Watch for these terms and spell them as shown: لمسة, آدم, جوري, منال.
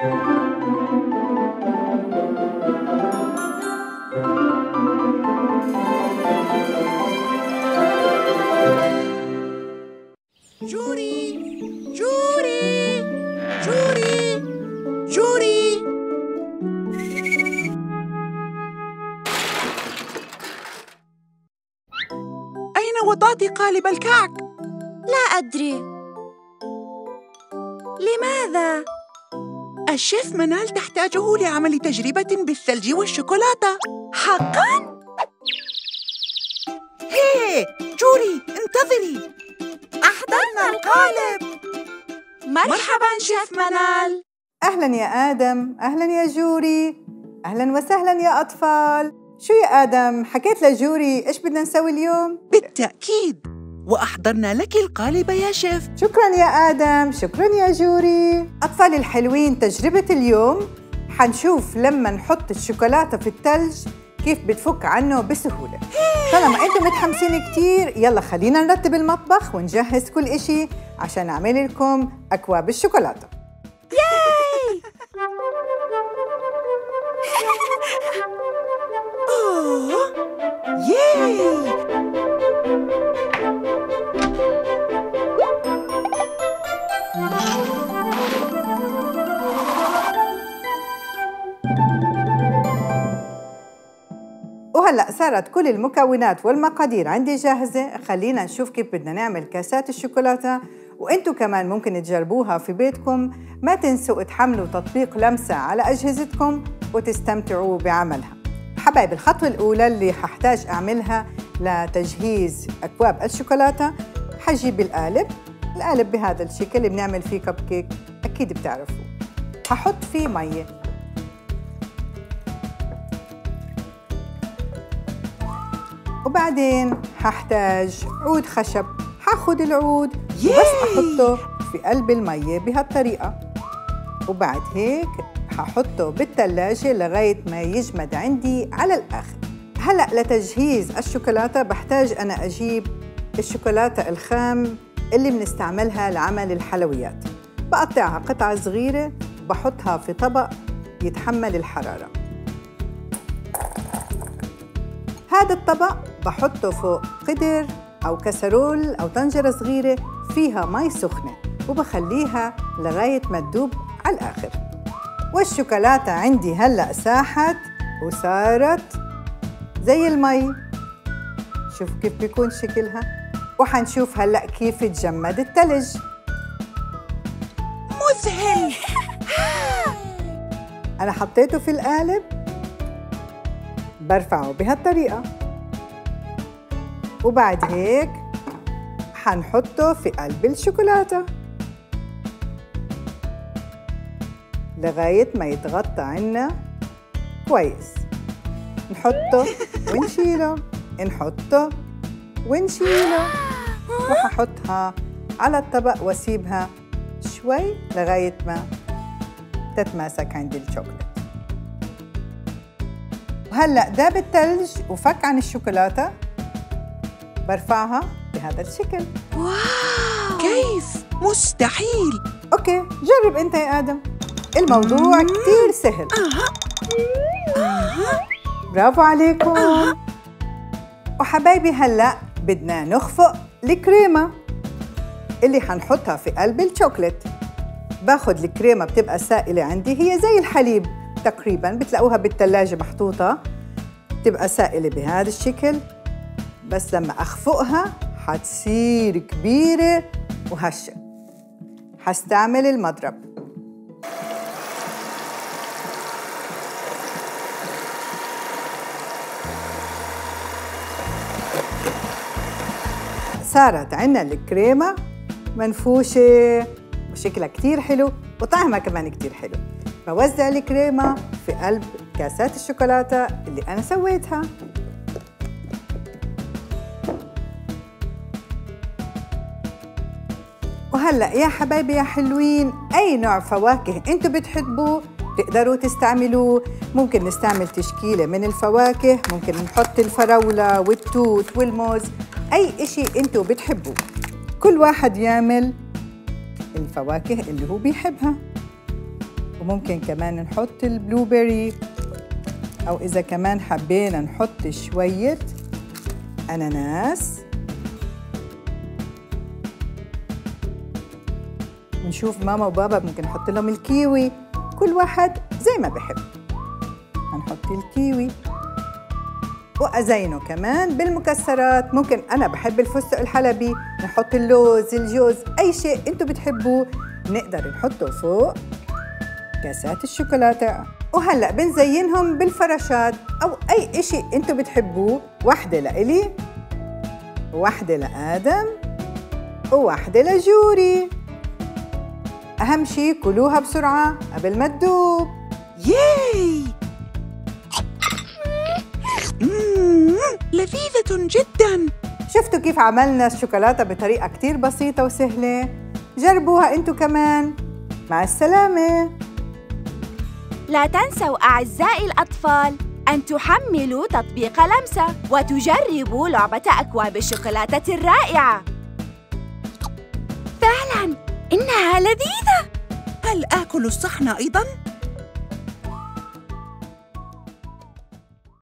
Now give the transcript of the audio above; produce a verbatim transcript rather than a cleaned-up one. جوري جوري جوري جوري أين وضعت قالب الكعك؟ لا أدري. لماذا؟ الشيف منال تحتاجه لعمل تجربة بالثلج والشوكولاتة. حقاً؟ هي جوري انتظري، أحضرنا القالب. مرحباً شيف منال. أهلاً يا آدم، أهلاً يا جوري، أهلاً وسهلاً يا أطفال. شو يا آدم، حكيت لجوري إيش بدنا نسوي اليوم؟ بالتأكيد، وأحضرنا لك القالب يا شيف. شكراً يا آدم، شكراً يا جوري. أطفالي الحلوين، تجربة اليوم حنشوف لما نحط الشوكولاتة في الثلج كيف بتفك عنه بسهولة. طالما انتم متحمسين كتير، يلا خلينا نرتب المطبخ ونجهز كل إشي عشان نعمل لكم أكواب الشوكولاتة. ياي! أوه! ياي! وهلأ صارت كل المكونات والمقادير عندي جاهزة. خلينا نشوف كيف بدنا نعمل كاسات الشوكولاتة، وانتوا كمان ممكن تجربوها في بيتكم. ما تنسوا تحملوا تطبيق لمسة على أجهزتكم وتستمتعوا بعملها. حبايب، الخطوة الأولى اللي هحتاج أعملها لتجهيز أكواب الشوكولاتة، حجيب القالب. القالب بهذا الشكل اللي بنعمل فيه كب كيك، أكيد بتعرفوه. هحط فيه مية، وبعدين هحتاج عود خشب. هاخد العود وبس احطه في قلب المية بهالطريقة، وبعد هيك هحطه بالثلاجة لغاية ما يجمد عندي على الآخر. هلأ لتجهيز الشوكولاتة بحتاج أنا أجيب الشوكولاتة الخام اللي بنستعملها لعمل الحلويات. بقطعها قطع صغيرة وبحطها في طبق يتحمل الحرارة. هذا الطبق بحطه فوق قدر أو كسرول أو طنجرة صغيرة فيها مي سخنة، وبخليها لغاية ما تذوب على الآخر. والشوكولاتة عندي هلأ ساحت وصارت زي المي. شوف كيف بيكون شكلها، وحنشوف هلأ كيف تجمد الثلج. مذهل. أنا حطيته في القالب، برفعه بهالطريقة، وبعد هيك حنحطه في قلب الشوكولاتة لغاية ما يتغطى عنا كويس. نحطه ونشيله، نحطه ونشيله، وححطها على الطبق واسيبها شوي لغاية ما تتماسك عند الشوكولاتة. وهلأ داب الثلج وفك عن الشوكولاتة، برفعها بهذا الشكل. واو، كيف؟ مستحيل. أوكي، جرب أنت يا آدم، الموضوع كتير سهل. آه. آه. برافو عليكم. آه. وحبايبي، هلأ بدنا نخفق الكريمة اللي حنحطها في قلب الشوكولات. باخد الكريمة بتبقى سائلة عندي، هي زي الحليب تقريباً، بتلاقوها بالثلاجة محطوطة تبقى سائلة بهذا الشكل، بس لما أخفقها حتصير كبيرة وهشة. حستعمل المضرب. صارت عنا الكريمة منفوشة وشكلها كتير حلو وطعمها كمان كتير حلو. بوزع الكريمة في قلب كاسات الشوكولاتة اللي أنا سويتها. وهلأ يا حبايبي يا حلوين، أي نوع فواكه أنتوا بتحبوه تقدروا تستعملوه. ممكن نستعمل تشكيلة من الفواكه، ممكن نحط الفراولة والتوت والموز، أي إشي أنتوا بتحبوه. كل واحد يعمل الفواكه اللي هو بيحبها. وممكن كمان نحط البلو بيري، أو إذا كمان حبينا نحط شوية أناناس. ونشوف ماما وبابا ممكن نحط لهم الكيوي، كل واحد زي ما بحب. هنحط الكيوي وأزينه كمان بالمكسرات. ممكن أنا بحب الفستق الحلبي، نحط اللوز، الجوز، أي شيء أنتوا بتحبوه نقدر نحطه فوق كاسات الشوكولاتة. وهلأ بنزينهم بالفراشات أو أي شيء أنتوا بتحبوه. واحدة لإلي، واحدة لآدم، وواحدة لجوري. أهم شيء كلوها بسرعة قبل ما تدوب. ياي! لذيذة جداً! شفتوا كيف عملنا الشوكولاتة بطريقة كتير بسيطة وسهلة؟ جربوها أنتوا كمان. مع السلامة! لا تنسوا أعزائي الأطفال أن تحملوا تطبيق لمسة وتجربوا لعبة أكواب الشوكولاتة الرائعة. فعلاً! إنها لذيذة! هل آكل الصحن أيضاً؟